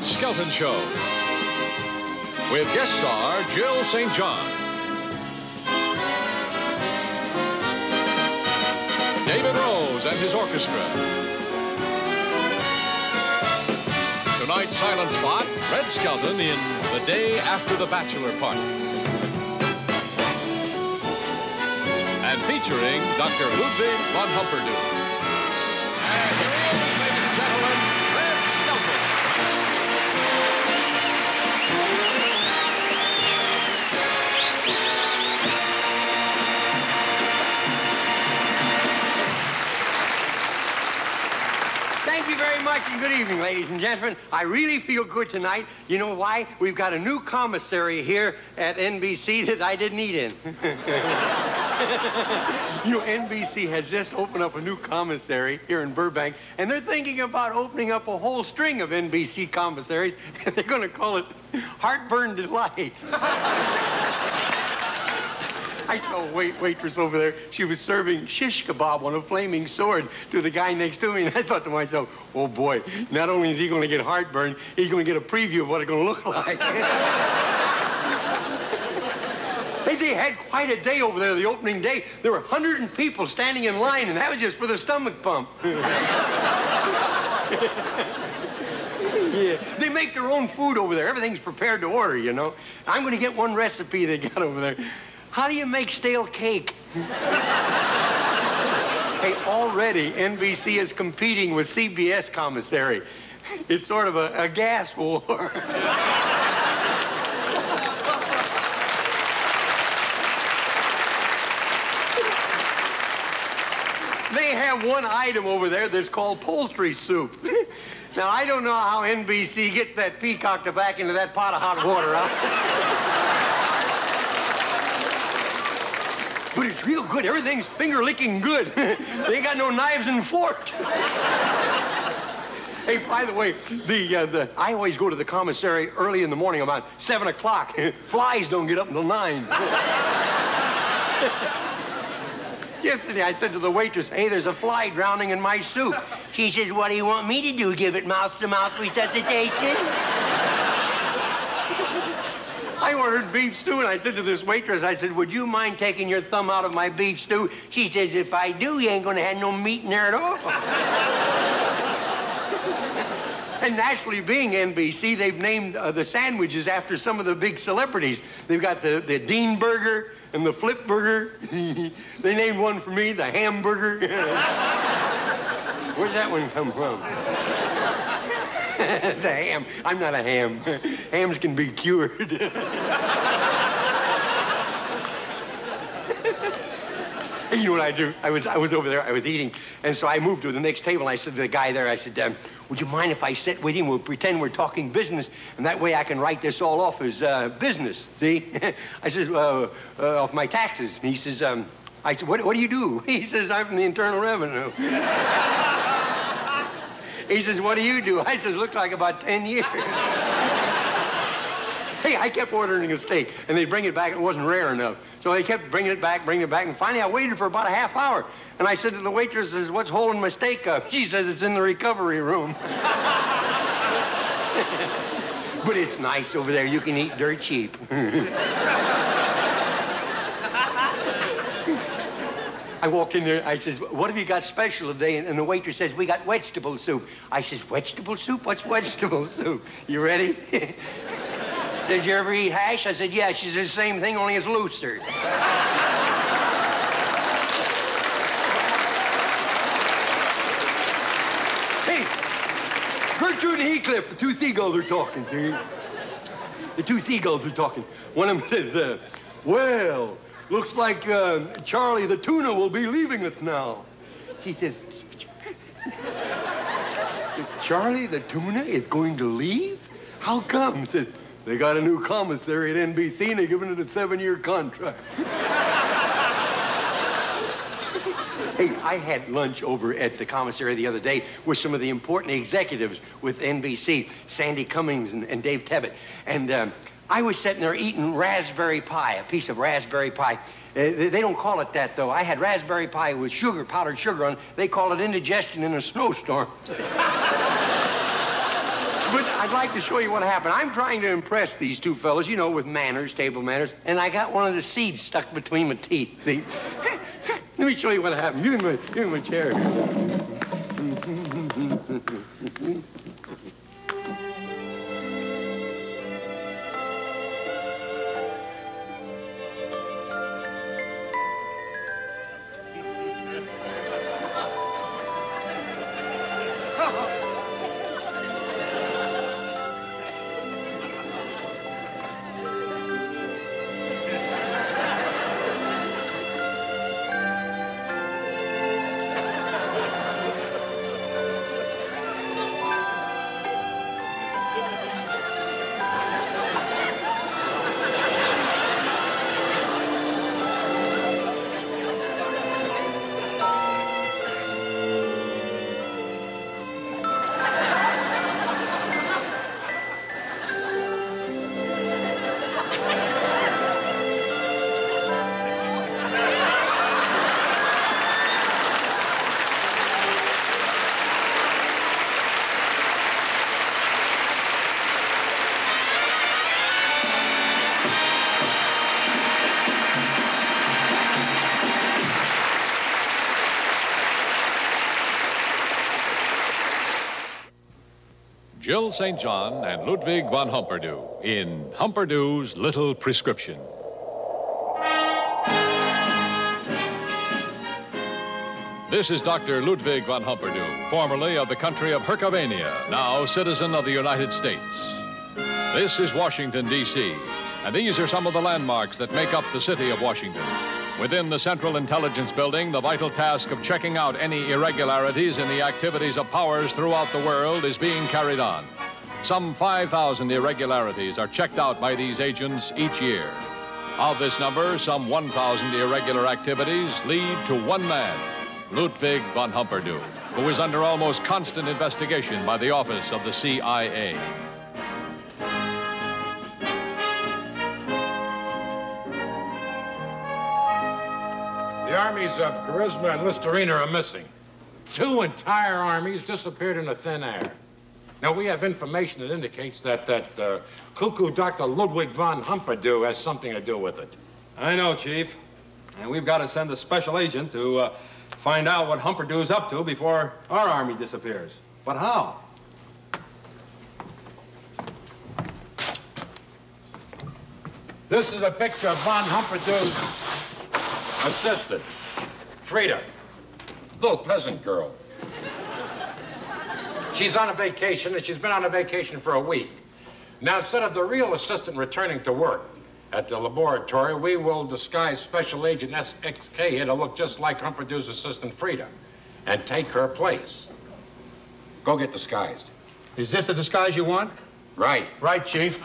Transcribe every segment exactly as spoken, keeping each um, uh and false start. Red Skelton Show with guest star Jill Saint John, David Rose and his orchestra. Tonight's silent spot, Red Skelton in The Day After the Bachelor Party. And featuring Doctor Ludwig von Humperdoo. Good evening, ladies and gentlemen. I really feel good tonight. You know why? We've got a new commissary here at N B C that I didn't eat in. You know, N B C has just opened up a new commissary here in Burbank, and they're thinking about opening up a whole string of N B C commissaries, and they're going to call it Heartburn Delight. I saw a wait waitress over there. She was serving shish kebab on a flaming sword to the guy next to me, and I thought to myself, oh boy, not only is he going to get heartburn, he's going to get a preview of what it's going to look like. They had quite a day over there the opening day. There were a hundred people standing in line, and that was just for the stomach pump. Yeah. They make their own food over there. Everything's prepared to order, you know. I'm going to get one recipe they got over there. How do you make stale cake? Hey, already N B C is competing with C B S commissary. It's sort of a, a gas war. They have one item over there that's called poultry soup. Now, I don't know how N B C gets that peacock to back into that pot of hot water, huh? But it's real good. Everything's finger-licking good. They got no knives and forks. Hey, by the way, the, uh, the I always go to the commissary early in the morning, about seven o'clock. Flies don't get up until nine. Yesterday, I said to the waitress, hey, there's a fly drowning in my soup. She says, what do you want me to do, give it mouth-to-mouth resuscitation? I ordered beef stew, and I said to this waitress, I said, would you mind taking your thumb out of my beef stew? She says, if I do, you ain't gonna have no meat in there at all. And naturally, being N B C, they've named uh, the sandwiches after some of the big celebrities. They've got the, the Dean Burger and the Flip Burger. They named one for me, the hamburger. Where'd that one come from? The ham. I'm not a ham. Hams can be cured. You know what I do? I was, I was over there, I was eating, and so I moved to the next table, and I said to the guy there, I said, um, would you mind if I sit with you? We'll pretend we're talking business, and that way I can write this all off as uh, business, see? I says, uh, uh, off my taxes. And he says, um, I said, what, what do you do? He says, I'm from the Internal Revenue. He says, what do you do? I says, looked like about ten years. Hey, I kept ordering a steak, and they'd bring it back. It wasn't rare enough. So they kept bringing it back, bringing it back, and finally I waited for about a half hour. And I said to the waitress, what's holding my steak up? She says, it's in the recovery room. But it's nice over there. You can eat dirt cheap. I walk in there, I says, what have you got special today? And the waitress says, we got vegetable soup. I says, vegetable soup? What's vegetable soup? You ready? Says, you ever eat hash? I said, yeah. She says, the same thing, only it's looser. Hey, Gertrude and Heathcliff, the two seagulls are talking to you. The two seagulls are talking. One of them says, uh, well, looks like uh, Charlie the Tuna will be leaving us now. He says, Charlie the Tuna is going to leave? How come? He says, they got a new commissary at N B C, and they're giving it a seven-year contract. Hey, I had lunch over at the commissary the other day with some of the important executives with N B C, Sandy Cummings and, and Dave Tebbit. And um, I was sitting there eating raspberry pie, a piece of raspberry pie. Uh, they, they don't call it that, though. I had raspberry pie with sugar, powdered sugar on it. They call it indigestion in a snowstorm. But I'd like to show you what happened. I'm trying to impress these two fellas, you know, with manners, table manners, and I got one of the seeds stuck between my teeth. They... Let me show you what happened. Give me my, give me my chair. Jill Saint John and Ludwig von Humperdoo in Humperdoo's Little Prescription. This is Doctor Ludwig von Humperdoo, formerly of the country of Hercovania, now citizen of the United States. This is Washington, D C, and these are some of the landmarks that make up the city of Washington. Within the Central Intelligence Building, the vital task of checking out any irregularities in the activities of powers throughout the world is being carried on. Some five thousand irregularities are checked out by these agents each year. Of this number, some one thousand irregular activities lead to one man, Ludwig von Humperdoo, who is under almost constant investigation by the office of the C I A. The armies of Charisma and Listerina are missing. Two entire armies disappeared into thin air. Now, we have information that indicates that that uh, cuckoo Doctor Ludwig von Humperdoo has something to do with it. I know, Chief. And we've got to send a special agent to uh, find out what Humperdoo's up to before our army disappears. But how? This is a picture of von Humperdoo's assistant, Frieda, little peasant girl. She's on a vacation, and she's been on a vacation for a week. Now, instead of the real assistant returning to work at the laboratory, we will disguise Special Agent S X K here to look just like Humperdoo's assistant, Frieda, and take her place. Go get disguised. Is this the disguise you want? Right. Right, Chief.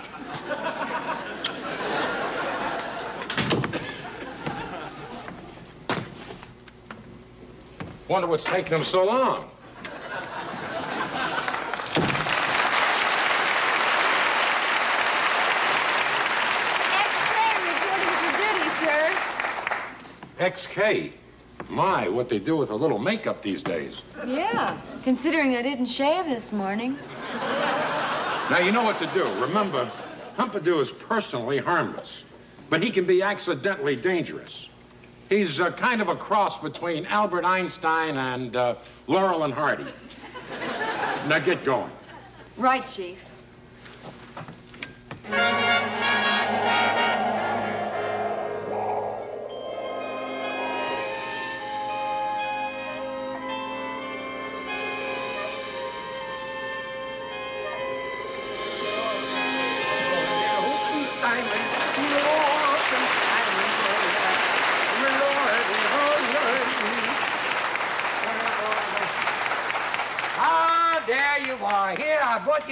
Wonder what's taking them so long. X K reporting for duty, sir. X K? My, what they do with a little makeup these days. Yeah, considering I didn't shave this morning. Now, you know what to do. Remember, Humperdoo is personally harmless, but he can be accidentally dangerous. He's uh, kind of a cross between Albert Einstein and uh, Laurel and Hardy. Now get going. Right, Chief.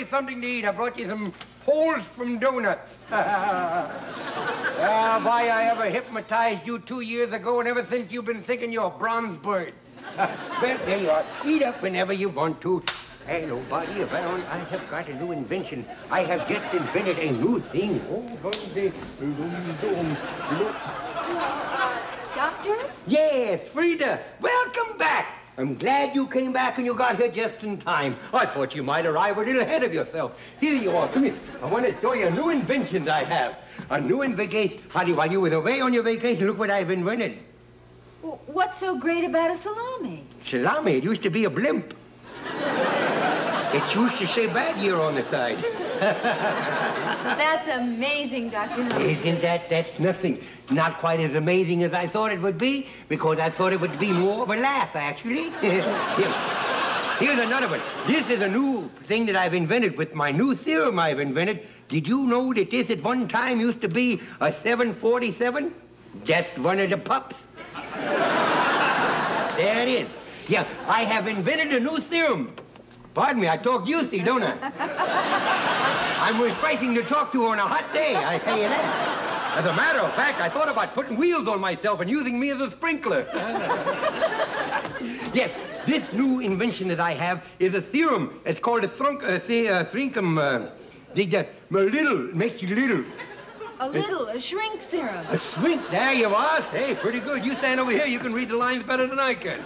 Something to eat. I brought you some holes from donuts. Ah, why I ever hypnotized you two years ago, and ever since you've been thinking you're a bronze bird. Well, there you are. Eat up whenever you want to. Hey, nobody around. I have got a new invention. I have just invented a new thing. Oh, holiday. Doctor? Yes, Frieda. Welcome back. I'm glad you came back and you got here just in time. I thought you might arrive a little ahead of yourself. Here you are. Come here. I want to show you a new invention I have. A new invention. Hardy, while you were away on your vacation, look what I've invented. Well, what's so great about a salami? Salami? It used to be a blimp. It used to say bad year on the side. That's amazing, Doctor Humperdoo. Isn't that? That's nothing. Not quite as amazing as I thought it would be, because I thought it would be more of a laugh, actually. Here's another one. This is a new thing that I've invented with my new theorem I've invented. Did you know that this at one time used to be a seven forty-seven? That's one of the pups. There it is. Yeah, I have invented a new theorem. Pardon me, I talk juicy, don't I? I'm refreshing to talk to on a hot day, I tell you that. As a matter of fact, I thought about putting wheels on myself and using me as a sprinkler. Yes, this new invention that I have is a theorem. It's called a thrunk, uh, the, uh, thrinkum, uh, the, the, a little, it makes you little. A little, a shrink serum. A shrink? There you are. Hey, pretty good. You stand over here, you can read the lines better than I can.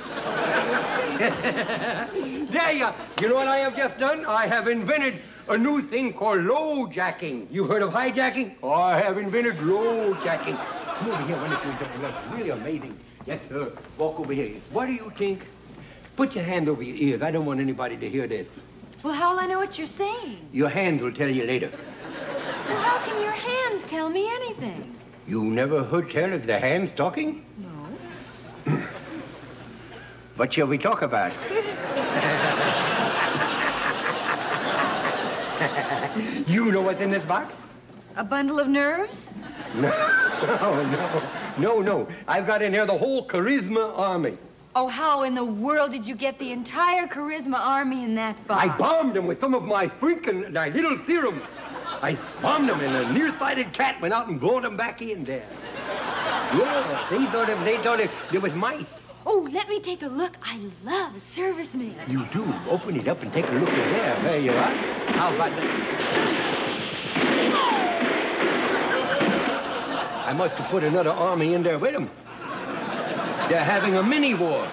There you are. You know what I have just done? I have invented a new thing called low-jacking. You've heard of hijacking? Oh, I have invented low-jacking. Come over here, I want to show you something else. Really amazing. Yes, sir. Walk over here. What do you think? Put your hand over your ears. I don't want anybody to hear this. Well, how will I know what you're saying? Your hands will tell you later. Well, how can your hands tell me anything? You never heard tell of the hands talking? No. What shall we talk about? You know what's in this box? A bundle of nerves? No, no, no, no. I've got in here the whole Charisma army. Oh, how in the world did you get the entire Charisma army in that box? I bombed them with some of my freaking, my little theorems. I bombed them, and a nearsighted cat went out and brought them back in there. Yeah, they thought it, they thought it, it was mice. Oh, let me take a look. I love service mail. You do. Open it up and take a look in there. There you are. How about that? I must have put another army in there with them. They're having a mini-war.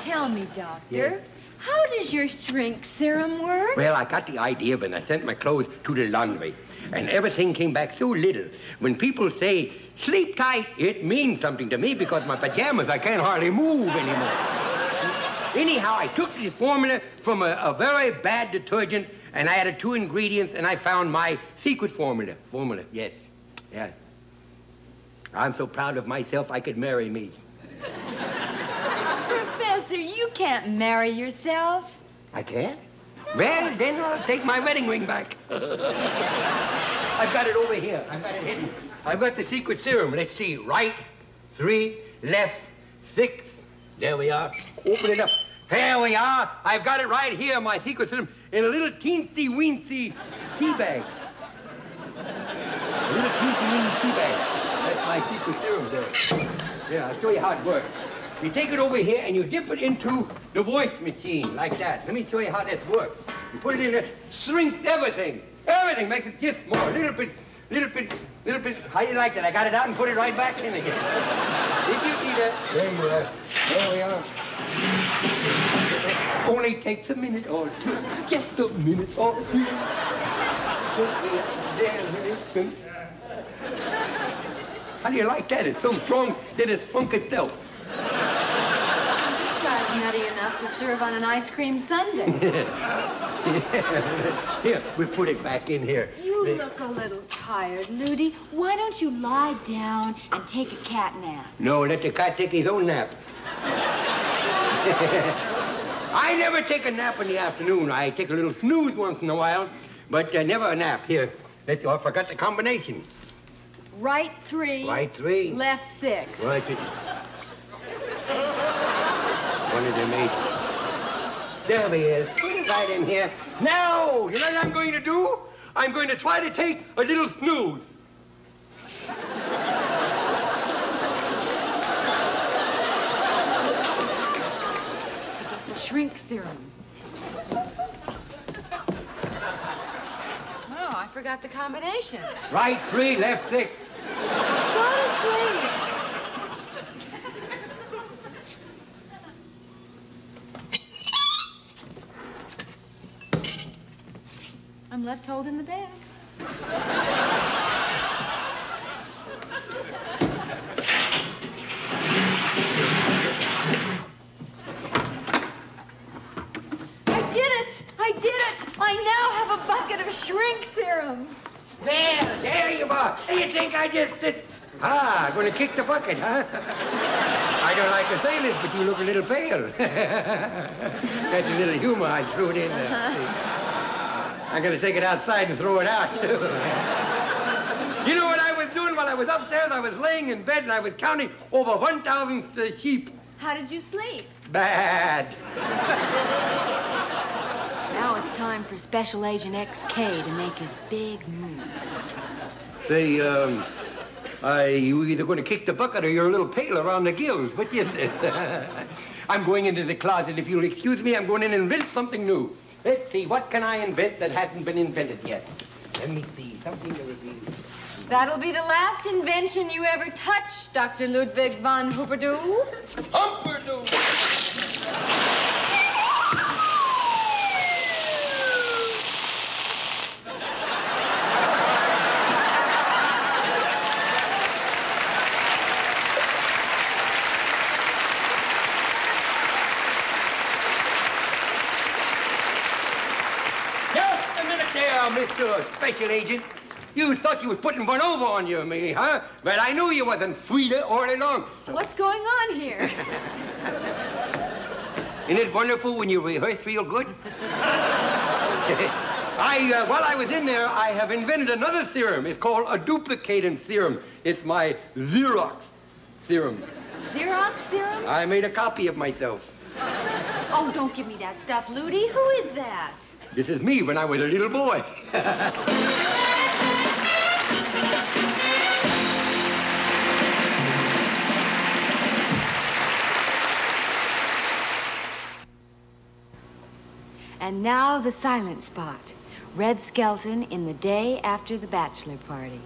Tell me, Doctor. Yes? How does your shrink serum work? Well, I got the idea when I sent my clothes to the laundry, and everything came back so little. When people say, sleep tight, it means something to me because my pajamas, I can't hardly move anymore. Anyhow, I took the formula from a, a very bad detergent, and I added two ingredients, and I found my secret formula. Formula, yes. Yeah. I'm so proud of myself, I could marry me. You can't marry yourself. I can't? No. Well, then I'll take my wedding ring back. I've got it over here. I've got it hidden. I've got the secret serum. Let's see. Right, three, left, six. There we are. Open it up. Here we are. I've got it right here, my secret serum, in a little teensy-weensy tea bag. A little teensy-weensy tea bag. That's my secret serum there. Yeah, I'll show you how it works. You take it over here and you dip it into the voice machine, like that. Let me show you how this works. You put it in there, shrinks everything. Everything makes it just more, a little bit, little bit, little bit. How do you like that? I got it out and put it right back in again. Did you see that? There we are. There we are. Only takes a minute or two. Just a minute or two. How do you like that? It's so strong that it spunk itself. This guy's nutty enough to serve on an ice cream sundae. Here, we put it back in here. You look a little tired, Ludie. Why don't you lie down and take a cat nap? No, let the cat take his own nap. I never take a nap in the afternoon. I take a little snooze once in a while, but uh, never a nap. Here, let's, oh, I forgot the combination. Right three. Right three. Left six. Right three. One of them eight. There he is. Put it right in here. Now, you know what I'm going to do? I'm going to try to take a little snooze. To get the shrink serum. Oh, I forgot the combination. Right three, left six. Go to sleep. I'm left holding the bag. I did it! I did it! I now have a bucket of shrink serum. There, there you are. You think I just did... Ah, gonna kick the bucket, huh? I don't like to say this, but you look a little pale. That's a little humor I threw it in there. Uh-huh. I'm gonna take it outside and throw it out, too. You know what I was doing while I was upstairs? I was laying in bed and I was counting over one thousand uh, sheep. How did you sleep? Bad. Now it's time for Special Agent X K to make his big move. Say, um... Uh, you're either going to kick the bucket or you're a little pale around the gills. But you... I'm going into the closet. If you'll excuse me, I'm going in and invent something new. Let's see, what can I invent that hasn't been invented yet? Let me see, something that would be... That'll be the last invention you ever touch, Doctor Ludwig von Humperdoo. Humperdoo! Mister Special Agent, you thought you was putting one over on you, me, huh? But I knew you wasn't Frieda all along. What's going on here? Isn't it wonderful when you rehearse real good? I, uh, while I was in there, I have invented another theorem. It's called a duplicating theorem. It's my Xerox theorem. Xerox theorem? I made a copy of myself. Oh, don't give me that stuff, Ludie. Who is that? This is me when I was a little boy. And now the silent spot. Red Skelton in The Day After the Bachelor Party.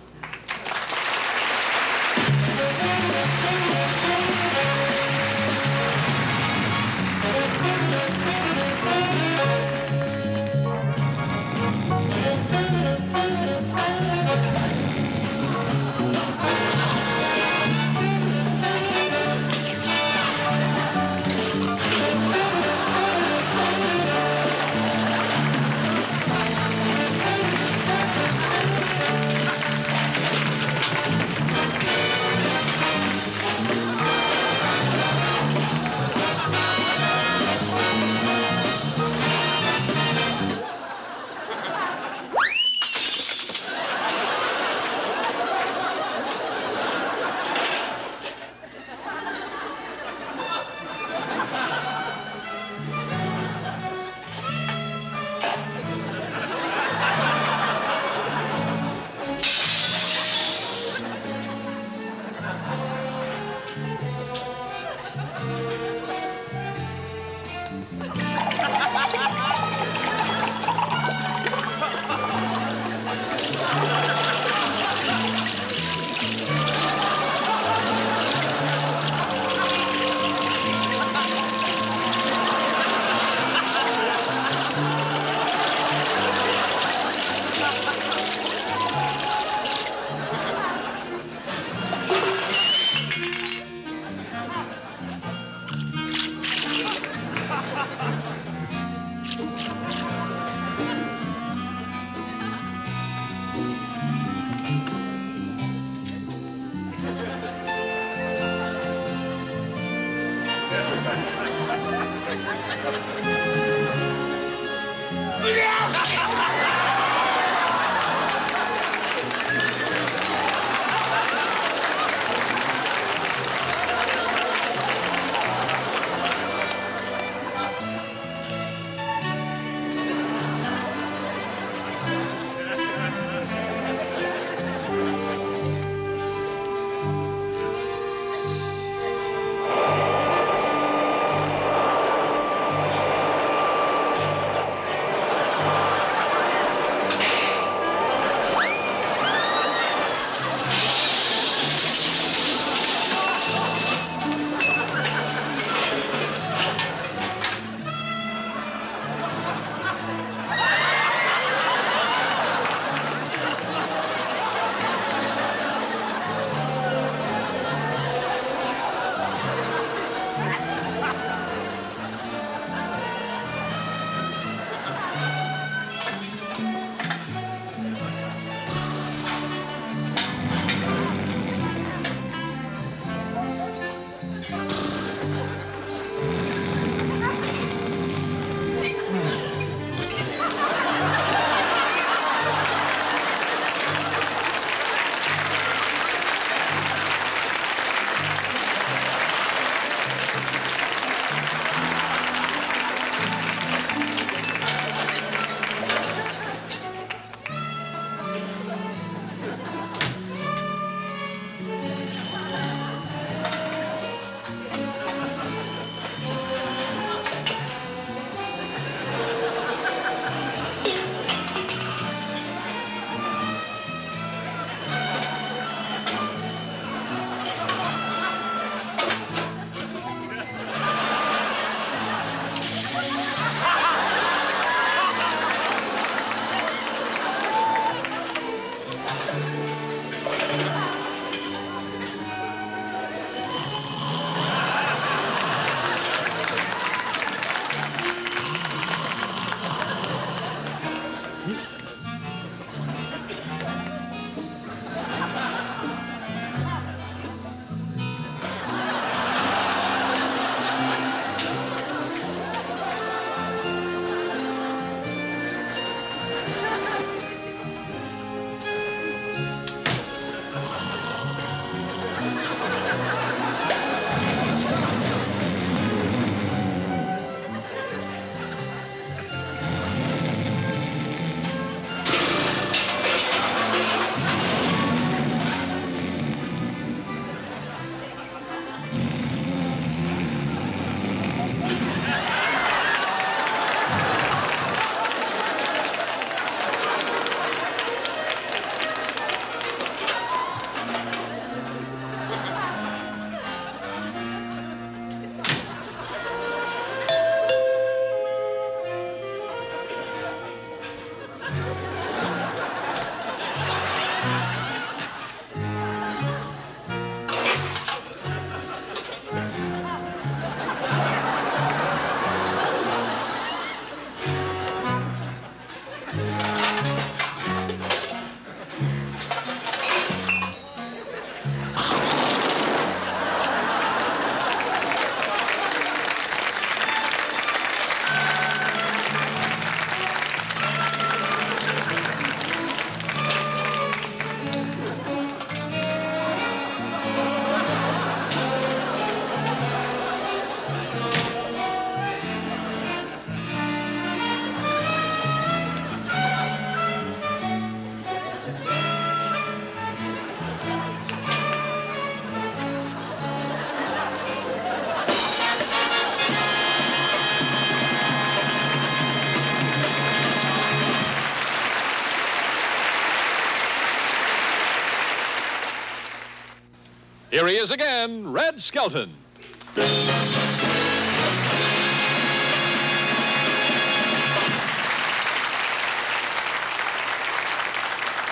Here he is again, Red Skelton.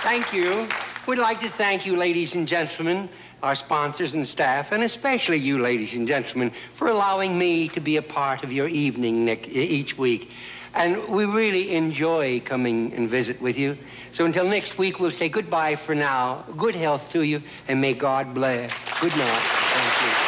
Thank you. We'd like to thank you, ladies and gentlemen, our sponsors and staff, and especially you, ladies and gentlemen, for allowing me to be a part of your evening, Nick, each week. And we really enjoy coming and visit with you. So until next week, we'll say goodbye for now. Good health to you, and may God bless. Good night. Thank you.